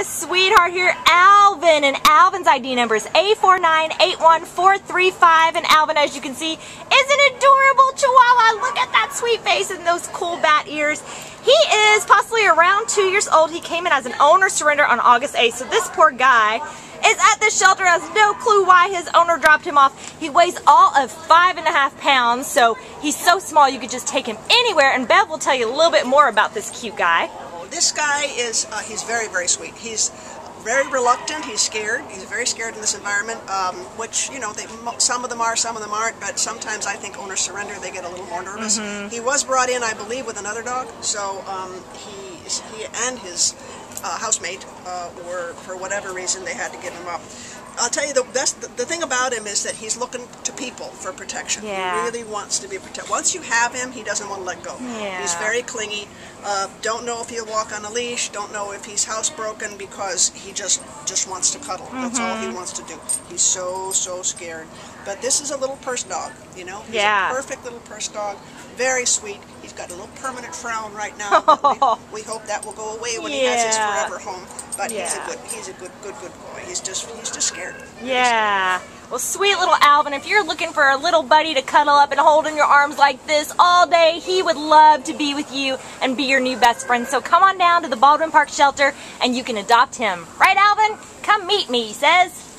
got a sweetheart here, Alvin, and Alvin's ID number is A49-81435, and Alvin, as you can see, is an adorable Chihuahua. Look at that sweet face and those cool bat ears. He is possibly around 2 years old. He came in as an owner surrender on August 8th, so this poor guy is at the shelter, has no clue why his owner dropped him off. He weighs all of 5.5 pounds, so he's so small you could just take him anywhere, and Bev will tell you a little bit more about this cute guy. This guy is, he's very, very sweet. He's very reluctant, he's scared. He's very scared in this environment, which, you know, some of them are, some of them aren't, but sometimes I think owners surrender, they get a little more nervous. He was brought in, I believe, with another dog, so he and his housemate were, for whatever reason, they had to give him up. I'll tell you, the thing about him is that he's looking to people for protection. Yeah. He really wants to be protected. Once you have him, he doesn't want to let go. Yeah. He's very clingy. Don't know if he'll walk on a leash. Don't know if he's housebroken, because he just wants to cuddle. That's all he wants to do. He's so, so scared. But this is a little purse dog, you know? He's a perfect little purse dog. Very sweet. He's got a little permanent frown right now. We hope that will go away when he has his forever home. But he's a good boy. He's just scared. Yeah. Well, sweet little Alvin, if you're looking for a little buddy to cuddle up and hold in your arms like this all day, he would love to be with you and be your new best friend. So come on down to the Baldwin Park Shelter and you can adopt him. Right, Alvin? Come meet me, he says.